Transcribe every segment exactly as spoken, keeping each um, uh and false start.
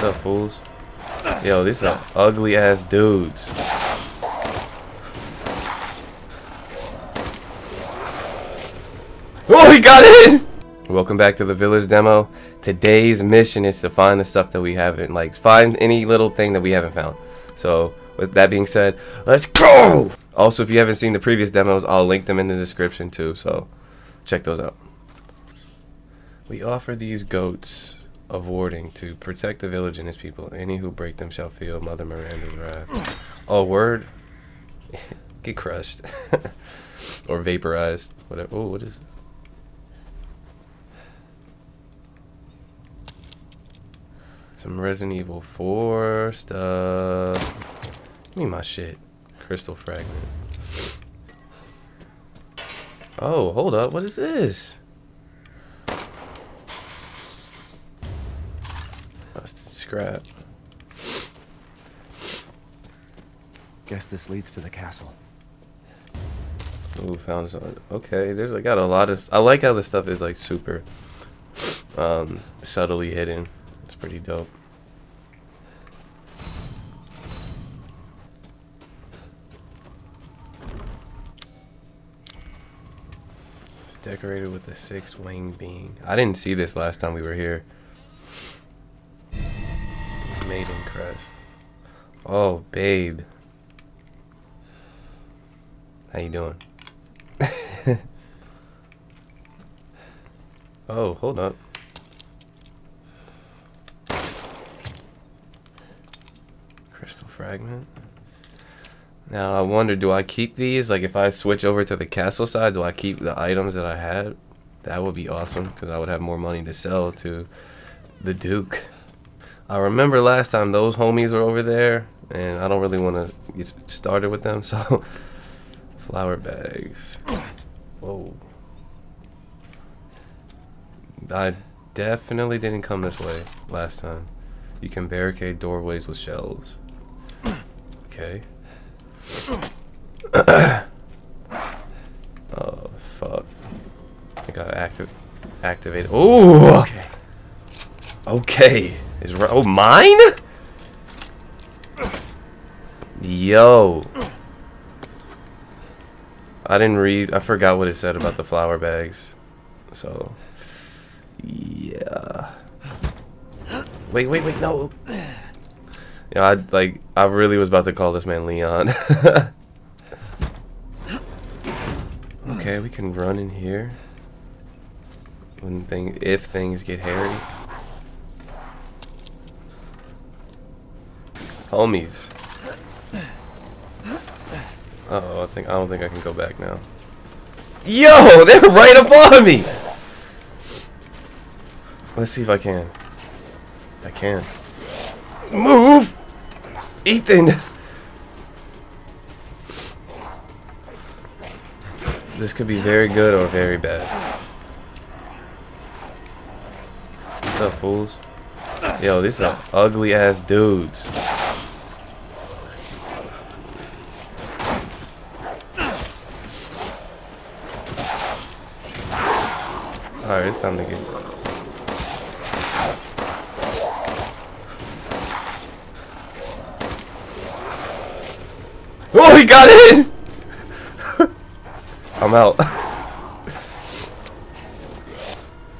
What's up, fools? Yo, these are ugly ass dudes. Oh, he got in! Welcome back to the Village demo. Today's mission is to find the stuff that we haven't, like, find any little thing that we haven't found. So, with that being said, let's go! Also, if you haven't seen the previous demos, I'll link them in the description too, so check those out. We offer these goats a warding to protect the village and its people. Any who break them shall feel Mother Miranda's wrath. Oh, word? Get crushed. Or vaporized. Whatever. Oh, what is it? Some Resident Evil four stuff. Give me my shit. Crystal fragment. Oh, hold up. What is this? Busted scrap. Guess this leads to the castle. Ooh, found something. Okay, there's I got a lot of. I like how this stuff is like super um, subtly hidden. It's pretty dope. It's decorated with a six-winged being. I didn't see this last time we were here. Maiden crest. Oh, babe. How you doing? Oh, hold up. Crystal fragment. Now I wonder, do I keep these? Like if I switch over to the castle side, do I keep the items that I had? That would be awesome because I would have more money to sell to the Duke. I remember last time those homies were over there, and I don't really want to get started with them, so... Flower bags. Whoa. I definitely didn't come this way last time. You can barricade doorways with shelves. Okay. Oh, fuck. I got active activated. Oh! Okay. Okay. Is right. Oh, mine? Yo. I didn't read. I forgot what it said about the flower bags. So. Yeah. Wait, wait, wait. No. You know, I, like, I really was about to call this man Leon. Okay, we can run in here. When thing, if things get hairy. Homies. Uh oh, I think I don't think I can go back now. Yo, they're right above me. Let's see if I can. I can. Move, Ethan. This could be very good or very bad. What's up, fools? Yo, these are ugly ass dudes. Alright, it's time to get. Oh, he got in! I'm out.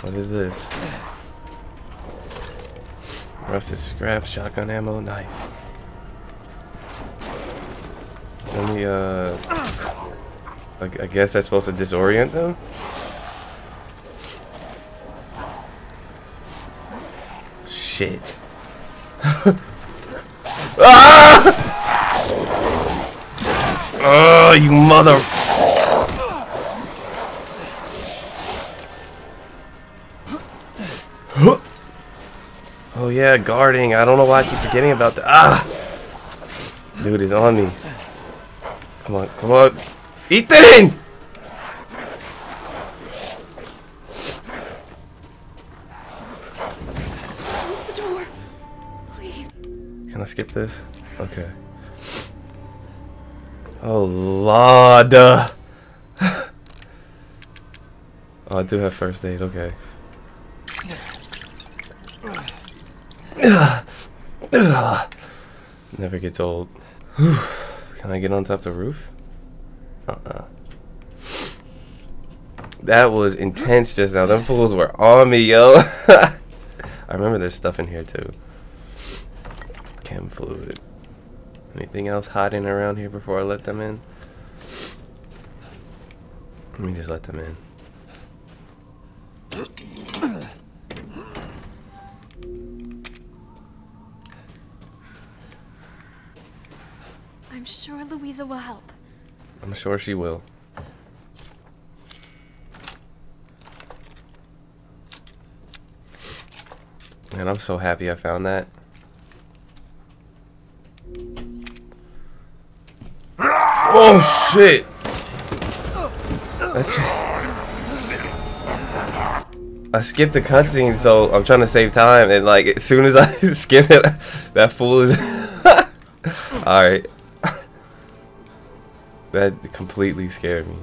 What is this? Rusted scrap, shotgun ammo, nice. Let me, uh. I, I guess that's supposed to disorient them? Shit. Ah! Oh, you mother. Oh yeah, guarding. I don't know why I keep forgetting about that. Ah! Dude is on me. Come on, come on. Ethan! Can I skip this? Okay. Oh, Lord. Oh, I do have first aid. Okay. Ugh. Never gets old. Can I get on top of the roof? Uh-uh. That was intense just now. Them fools were on me, yo. I remember there's stuff in here, too. Chem fluid. Anything else hiding around here before I let them in? Let me just let them in. I'm sure Louisa will help. I'm sure she will. Man, I'm so happy I found that. Oh shit! That's I skipped the cutscene, so I'm trying to save time, and like as soon as I skip it, that fool is alright. That completely scared me.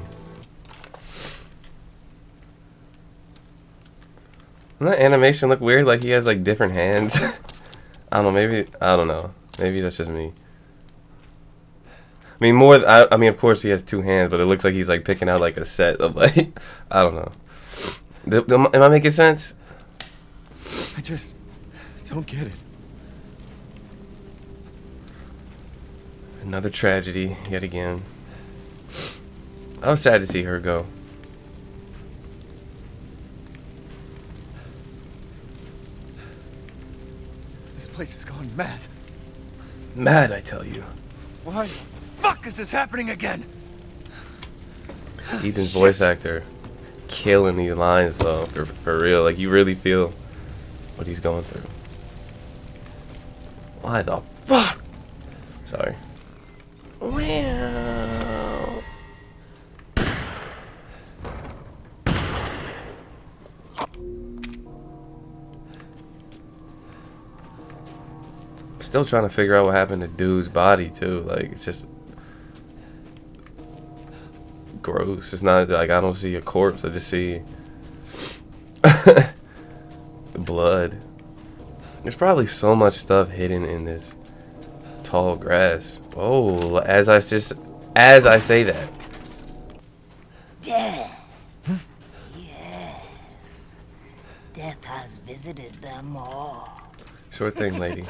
Doesn't that animation look weird? Like he has like different hands. I don't know. Maybe I don't know. Maybe that's just me. I mean, more. I, I mean, of course he has two hands, but it looks like he's like picking out like a set of like. I don't know. Th th am I making sense? I just don't get it. Another tragedy yet again. I was sad to see her go. This place has gone mad. Mad, I tell you. Why the fuck is this happening again? Ethan's Shit. voice actor killing these lines though, for, for real. Like you really feel what he's going through. Why the fuck? Sorry. Wow. Still trying to figure out what happened to Dude's body too. Like it's just gross. It's not like I don't see a corpse. I just see the blood. There's probably so much stuff hidden in this tall grass. Oh, as I just as I say that. Death. Huh? Yes. Death has visited them all. Sure thing, lady.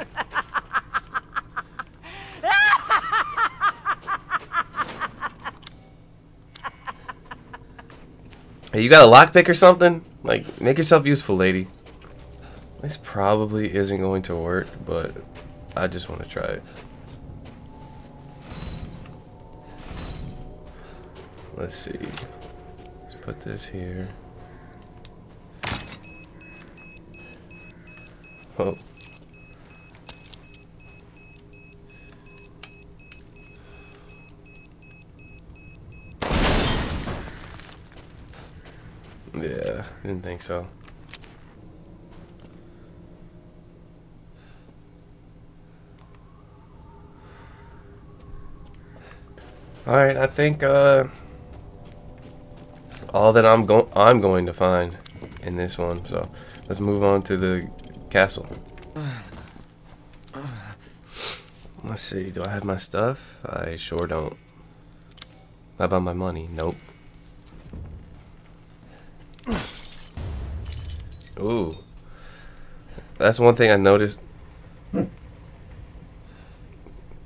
Hey, you got a lockpick or something? Like, make yourself useful, lady. This probably isn't going to work, but I just want to try it. Let's see. Let's put this here. Oh. Yeah, didn't think so. Alright, I think uh all that I'm going I'm going to find in this one, so let's move on to the castle. Let's see, do I have my stuff? I sure don't. How about my money? Nope. Ooh, that's one thing I noticed.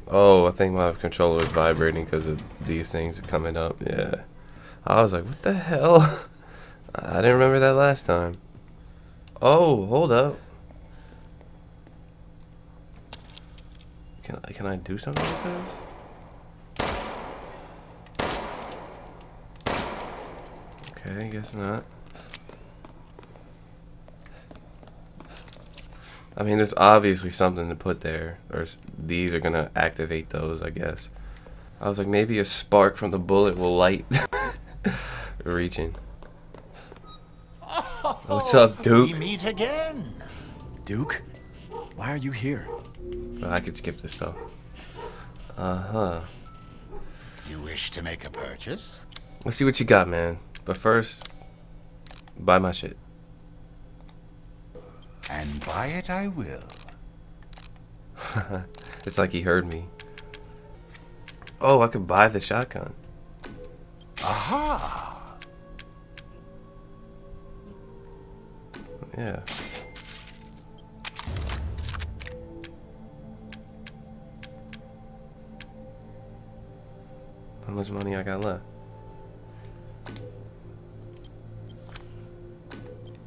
Oh, I think my controller was vibrating because of these things coming up. Yeah, I was like, what the hell? I didn't remember that last time. Oh, hold up. Can I, can I do something with this? Okay, I guess not. I mean, there's obviously something to put there, or these are gonna activate those, I guess. I was like, maybe a spark from the bullet will light reaching. Oh, what's up, Duke? We meet again. Duke, why are you here? Well, I could skip this though. Uh huh. You wish to make a purchase? Let's see what you got, man. But first, buy my shit. And buy it I will. It's like he heard me. Oh, I could buy the shotgun. Aha! Yeah. How much money I got left?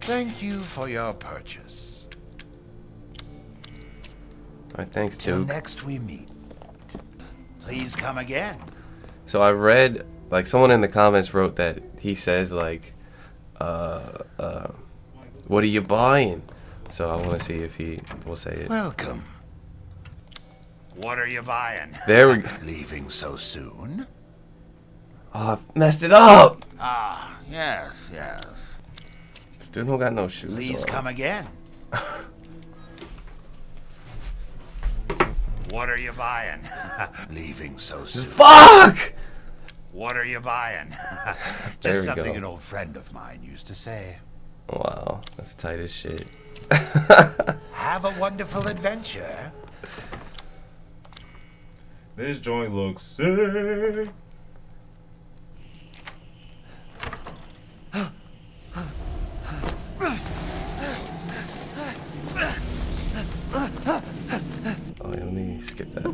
Thank you for your purchase. Alright, thanks, Duke. Till next we meet. Please come again. So I read, like, someone in the comments wrote that he says, like, uh, uh, what are you buying? So I want to see if he will say it. Welcome. What are you buying? There we go. Leaving so soon? Oh, I messed it up! Ah, yes, yes. Dude don't got no shoes. Please come again. What are you buying? Leaving so soon. Fuck! What are you buying? Just something go. An old friend of mine used to say. Wow, that's tight as shit. Have a wonderful adventure. This joint looks sick. Skip that.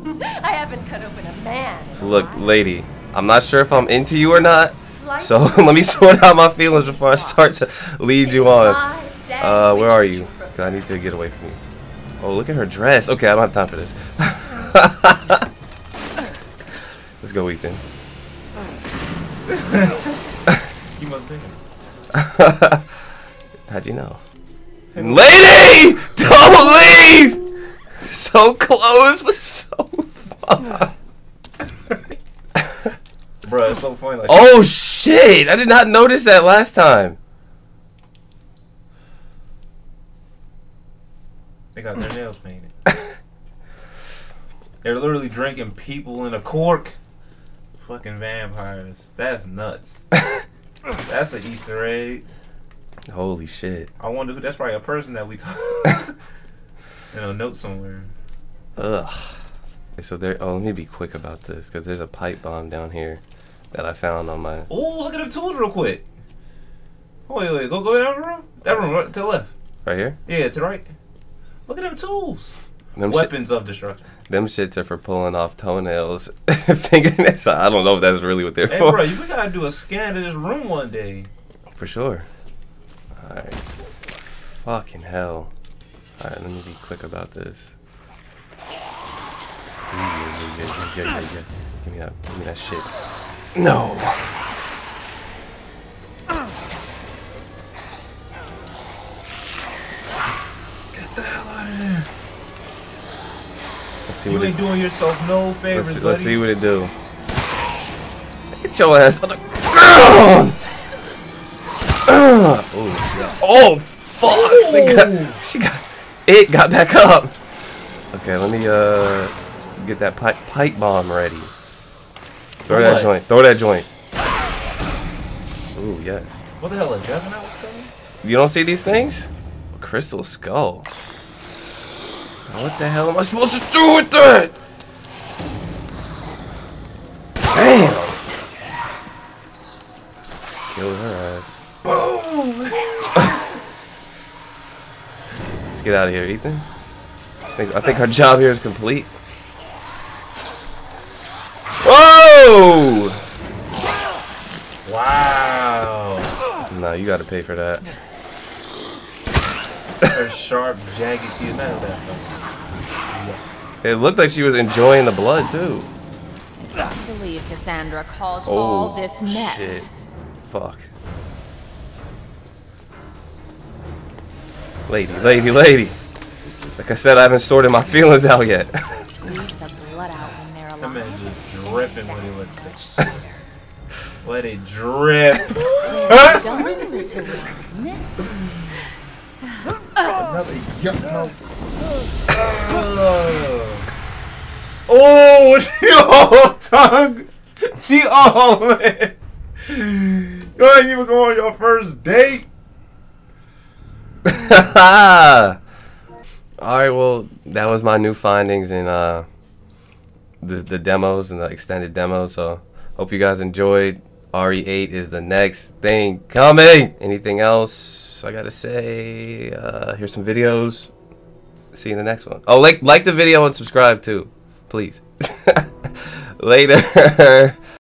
I haven't cut open a man. Look, lady, I'm not sure if I'm into you or not, so let me sort out my feelings before I start to lead you on. Uh, where are you? Cause I need to get away from you. Oh, look at her dress. Okay, I don't have time for this. Let's go, Ethan. You must be him. How'd you know? Lady! Don't leave! So close, but so far. Bro, it's so funny. Like, oh shit! I did not notice that last time. They got their nails painted. They're literally drinking people in a cork. Fucking vampires. That's nuts. That's an Easter egg. Holy shit! I wonder who. That's probably a person that we talked. And a note somewhere. Ugh. So there. Oh, let me be quick about this because there's a pipe bomb down here that I found on my. Oh, look at the tools real quick. Oh, wait, wait, go go down the room. That room right to the left. Right here. Yeah, to the right. Look at them tools. Them Weapons of destruction. Them shits are for pulling off toenails. Fingernails. I don't know if that's really what they're. Hey, for. Bro, you, we gotta do a scan of this room one day. For sure. All right. Fucking hell. Alright, let me be quick about this. Yeah, yeah, yeah, yeah, yeah, yeah. Give me that, give me that shit. No! Get the hell out of there. Let's see you what ain't it, doing yourself no favors, let's, buddy. Let's see what it do. Get your ass on the ground! Oh, fuck! They got, she got... It got back up. Okay, let me uh get that pipe pipe bomb ready. Throw what? That joint. Throw that joint. Ooh, yes. What the hell is that? You don't see these things? A crystal skull. What the hell am I supposed to do with that? Damn. Kill her ass. Boom. Let's get out of here, Ethan. I think, I think our job here is complete. Whoa! Wow. No, you gotta pay for that. Her sharp, jagged teeth. It looked like she was enjoying the blood, too. I believe Cassandra caused oh, all this mess. Shit. Fuck. Lady, lady, lady. Like I said, I haven't sorted my feelings out yet. Squeeze the blood out when they're alive. That man just dripping when he looked at Let it drip. Don't lose her one. Another yuck. Oh, she all tongue. She all in. You ain't even going on your first date. All right, well, that was my new findings in uh, the, the demos and the extended demos. So hope you guys enjoyed. R E eight is the next thing coming. Anything else I gotta say? Uh, here's some videos. See you in the next one. Oh, like, like the video and subscribe too, please. Later.